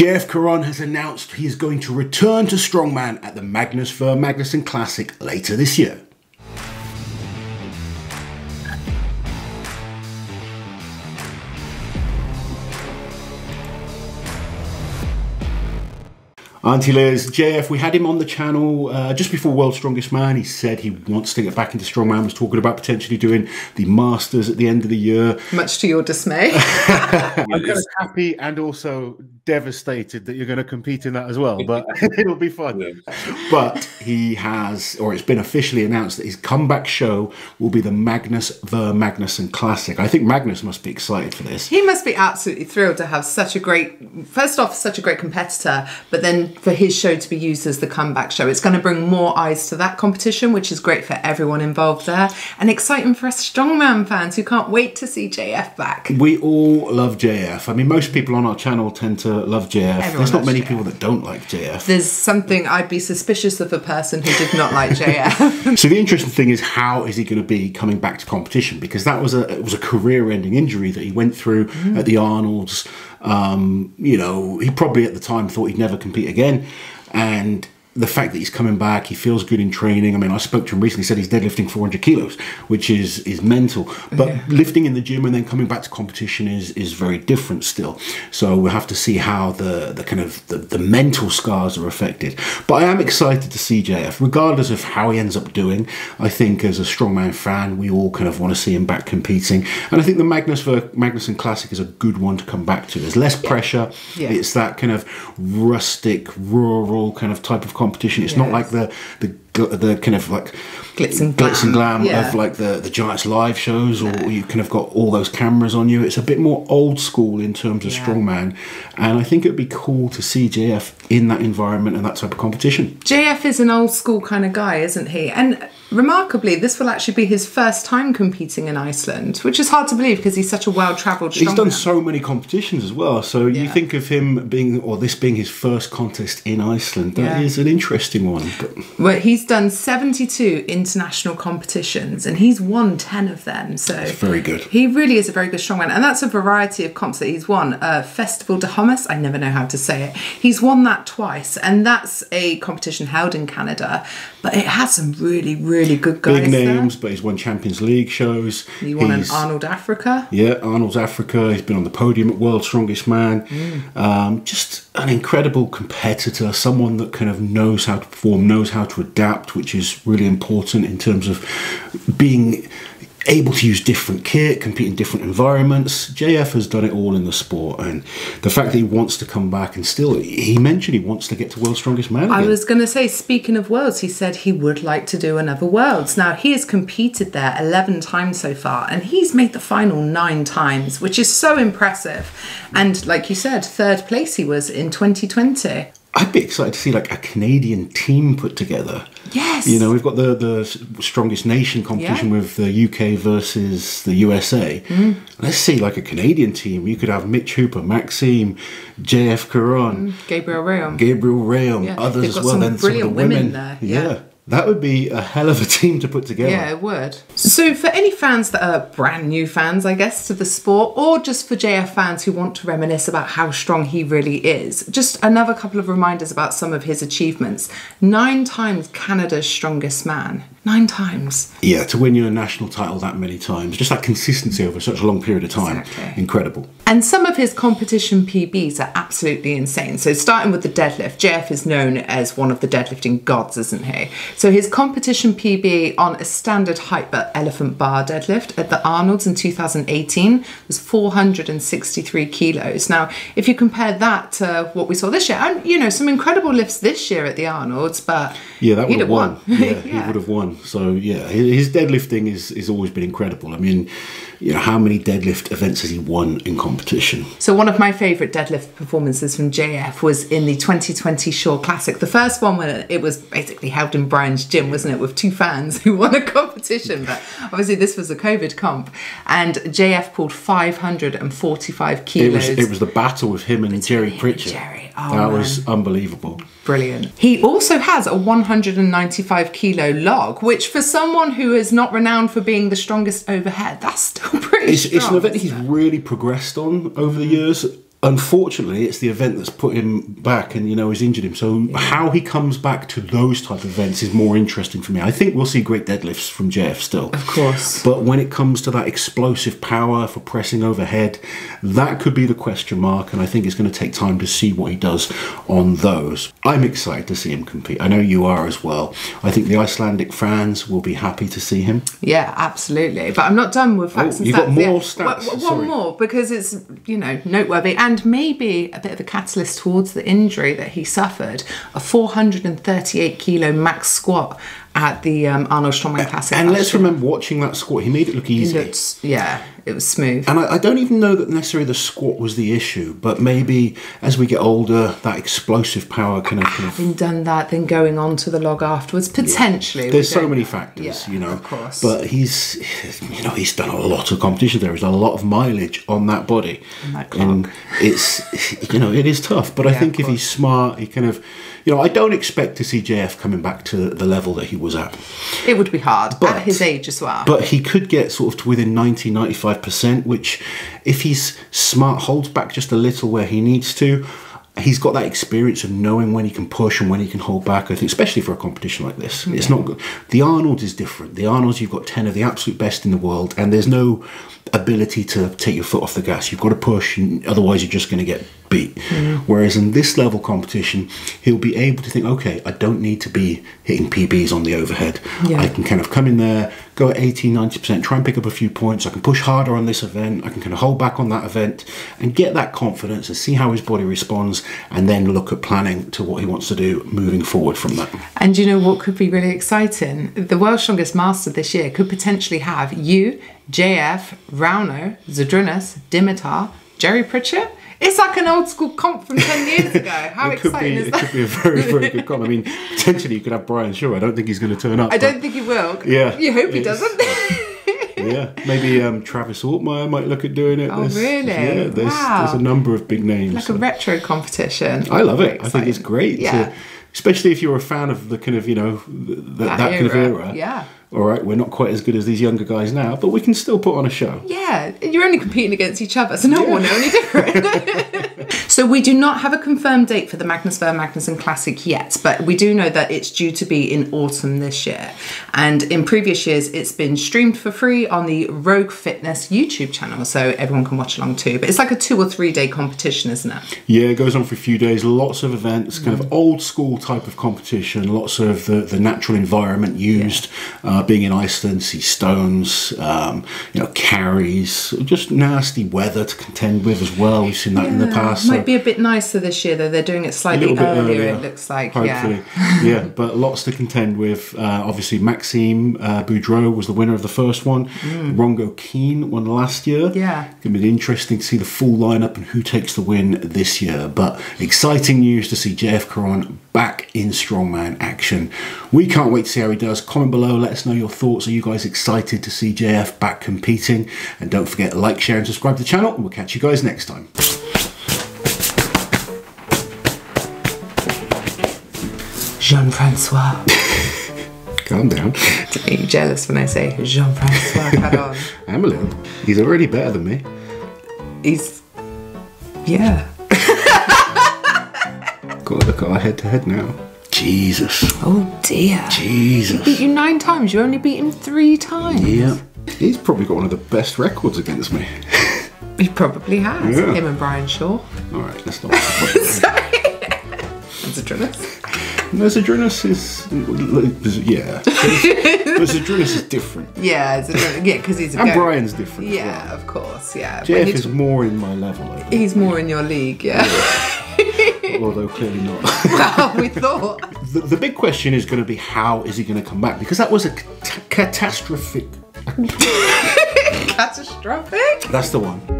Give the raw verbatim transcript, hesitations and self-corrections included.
J F Caron has announced he is going to return to strongman at the Magnús Ver Magnússon Classic later this year. Auntie Liz, J F, we had him on the channel uh, just before World's Strongest Man. He said he wants to get back into strongman, was talking about potentially doing the Masters at the end of the year. Much to your dismay. I'm kind of happy and also devastated that you're going to compete in that as well, but it'll be fun. Yeah. But he has, or it's been officially announced that his comeback show will be the Magnús Ver Magnússon Classic. I think Magnus must be excited for this. He must be absolutely thrilled to have such a great, first off, such a great competitor, but then for his show to be used as the comeback show. It's going to bring more eyes to that competition, which is great for everyone involved there, and exciting for us strongman fans who can't wait to see J F back. We all love J F. I mean, most people on our channel tend to love J F. Everyone There's not many J F. people that don't like J F. There's something I'd be suspicious of a person who did not like J F. So the interesting thing is, how is he going to be coming back to competition? Because that was a it was a career-ending injury that he went through mm. at the Arnold's. Um, you know, he probably at the time thought he'd never compete again, and the fact that he's coming back, he feels good in training. I mean, I spoke to him recently, he said he's deadlifting four hundred kilos, which is is mental, but yeah. lifting in the gym and then coming back to competition is is very different still, so we'll have to see how the the kind of the, the mental scars are affected. But I am excited to see J F, regardless of how he ends up doing. I think as a strongman fan, we all kind of want to see him back competing, and I think the Magnús Ver Magnússon Classic is a good one to come back to. There's less pressure, yeah. it's that kind of rustic, rural kind of type of competition. It's yes. not like the, the the kind of like glitz and glam, glitz and glam yeah. of like the, the Giants live shows, or no. you kind of got all those cameras on you. It's a bit more old school in terms of yeah. strongman, and I think it'd be cool to see J F in that environment and that type of competition. J F is an old school kind of guy, isn't he? And remarkably, this will actually be his first time competing in Iceland, which is hard to believe because he's such a well-travelled strongman. He's done so many competitions as well, so yeah. you think of him being, or this being his first contest in Iceland. That yeah. is an interesting one. But well, he's done seventy-two international competitions, and he's won ten of them. So that's very good. He really is a very good strongman, and that's a variety of comps that he's won. Uh, festival de hummus, I never know how to say it. He's won that twice, and that's a competition held in Canada, but it has some really, really Really good guys. Big names, there. But he's won Champions League shows. He won he's, an Arnold Africa. Yeah, Arnold's Africa. He's been on the podium at World's Strongest Man. Mm. Um, just an incredible competitor, someone that kind of knows how to perform, knows how to adapt, which is really important in terms of being able to use different kit, compete in different environments. J F has done it all in the sport, and the fact that he wants to come back, and still, he mentioned he wants to get to World's Strongest Man again. I was going to say, speaking of Worlds, he said he would like to do another Worlds. Now, he has competed there eleven times so far, and he's made the final nine times, which is so impressive. And like you said, third place he was in twenty twenty. I'd be excited to see like a Canadian team put together. Yes. You know, we've got the, the strongest nation competition yeah. with the U K versus the U S A. Mm. Let's see like a Canadian team. You could have Mitch Hooper, Maxime, J F Caron. Mm. Gabriel Real. Gabriel Real, yeah. others They've got as well. Some then brilliant some of the women. women there. Yeah. yeah. That would be a hell of a team to put together. Yeah, it would. So for any fans that are brand new fans, I guess, to the sport, or just for J F fans who want to reminisce about how strong he really is, just another couple of reminders about some of his achievements. Nine times Canada's strongest man. Nine times. Yeah, to win your national title that many times. Just that consistency over such a long period of time. Exactly. Incredible. And some of his competition P Bs are absolutely insane. So starting with the deadlift, J F is known as one of the deadlifting gods, isn't he? So his competition P B on a standard height but elephant bar deadlift at the Arnold's in two thousand eighteen was four hundred sixty-three kilos. Now, if you compare that to what we saw this year, and, you know, some incredible lifts this year at the Arnold's, but yeah, that would have won. won. Yeah, yeah, he would have won. So yeah, his deadlifting is is always been incredible. I mean, you know, how many deadlift events has he won in competition? So one of my favourite deadlift performances from J F was in the twenty twenty Shaw Classic. The first one when it was basically held in Brian's gym, wasn't it, with two fans who won a competition. But obviously this was a COVID comp, and J F pulled five hundred forty-five kilos. It was, it was the battle with him and Between Jerry Pritchett. And Jerry. Oh, that man. was unbelievable. Brilliant. He also has a one hundred ninety-five kilo log, which for someone who is not renowned for being the strongest overhead, that's still pretty it's, strong. It's an event he's really progressed on over the years. unfortunately, it's the event that's put him back and, you know, has injured him. So yeah. how he comes back to those type of events is more interesting for me. I think we'll see great deadlifts from J F still. Of course. But when it comes to that explosive power for pressing overhead, that could be the question mark. And I think it's going to take time to see what he does on those. I'm excited to see him compete. I know you are as well. I think the Icelandic fans will be happy to see him. Yeah, absolutely. But I'm not done with facts oh, and stats. You've got more stats. One, one more, because it's, you know, noteworthy. And And maybe a bit of a catalyst towards the injury that he suffered, a four hundred thirty-eight kilo max squat at the um, Arnold Strongman Classic. And, and let's remember, watching that squat, he made it look easy. It looked, yeah, it was smooth. And I, I don't even know that necessarily the squat was the issue, but maybe as we get older, that explosive power can... Having done that, then going on to the log afterwards, potentially. Yeah. There's so many factors, yeah, you know. Of course. But he's, you know, he's done a lot of competition. There is a lot of mileage on that body. And that clock. And it's, you know, it is tough. But yeah, I think if he's smart, he kind of... You know, I don't expect to see J F coming back to the level that he was at. It would be hard, but at his age as well. But he could get sort of to within ninety, ninety-five percent, which if he's smart, holds back just a little where he needs to. He's got that experience of knowing when he can push and when he can hold back, I think, especially for a competition like this. Yeah. It's not good. The Arnold is different. The Arnold's, you've got ten of the absolute best in the world, and there's no ability to take your foot off the gas. You've got to push, and otherwise you're just going to get beat. Yeah. Whereas in this level competition, he'll be able to think, okay, I don't need to be hitting P Bs on the overhead. Yeah. I can kind of come in there, go at eighty, ninety percent, try and pick up a few points. I can push harder on this event. I can kind of hold back on that event and get that confidence and see how his body responds, and then look at planning to what he wants to do moving forward from that. And you know what could be really exciting? The World's Strongest Master this year could potentially have you, J F, Rauno, Žydrūnas, Dimitar, Jerry Pritchett. It's like an old school comp from ten years ago. How exciting be, is that? It could be a very, very good comp. I mean, potentially you could have Brian Shaw. I don't think he's going to turn up. I don't think he will. Yeah. You hope he doesn't. Yeah. Maybe um, Travis Altmaier might look at doing it. Oh, there's, really? Yeah. There's, wow. there's a number of big names. Like so. A retro competition. I love it. Exciting. I think it's great. Yeah. To, especially if you're a fan of the kind of, you know, the, that, that kind of era. Yeah. All right, we're not quite as good as these younger guys now, but we can still put on a show. Yeah, you're only competing against each other, so no yeah. one are any different. So we do not have a confirmed date for the Magnús Ver Magnússon Classic yet, but we do know that it's due to be in autumn this year. And in previous years, it's been streamed for free on the Rogue Fitness YouTube channel, so everyone can watch along too. But it's like a two or three day competition, isn't it? Yeah, it goes on for a few days, lots of events, kind mm. of old school type of competition, lots of the, the natural environment used. Yeah. Um, Being in Iceland, see stones, um, you know, carries, just nasty weather to contend with as well. We've seen that yeah, in the past. It might so. be a bit nicer this year, though. They're doing it slightly earlier, earlier, it looks like. Hopefully. Yeah, yeah, but lots to contend with. Uh, obviously, Maxime uh, Boudreau was the winner of the first one. Mm. Rongo Keen won last year. Yeah. It's going to be interesting to see the full lineup and who takes the win this year. But exciting news to see J F Caron back in strongman action. We can't wait to see how he does. Comment below, let us know your thoughts. Are you guys excited to see J F back competing? And don't forget to like, share and subscribe to the channel, and we'll catch you guys next time. Jean-Francois. Calm down. Are you jealous when I say Jean-Francois Caron? I'm a little. He's already better than me. He's... yeah. Got to look at our head-to-head now. Jesus. Oh dear. Jesus. He beat you nine times. You only beat him three times. Yeah. He's probably got one of the best records against me. He probably has. Yeah. Him and Brian Shaw. All right, let's not. Sorry. That's Žydrūnas. No, Žydrūnas is yeah. But Žydrūnas is different. Yeah, Žydrūnas, yeah, because he's a and go. Brian's different. Yeah, well. Of course. Yeah. J F is more in my level. I he's more yeah. in your league. Yeah. yeah. Although clearly not. Well, we thought. The, the big question is going to be, how is he going to come back? Because that was a catastrophic. Catastrophic? That's the one.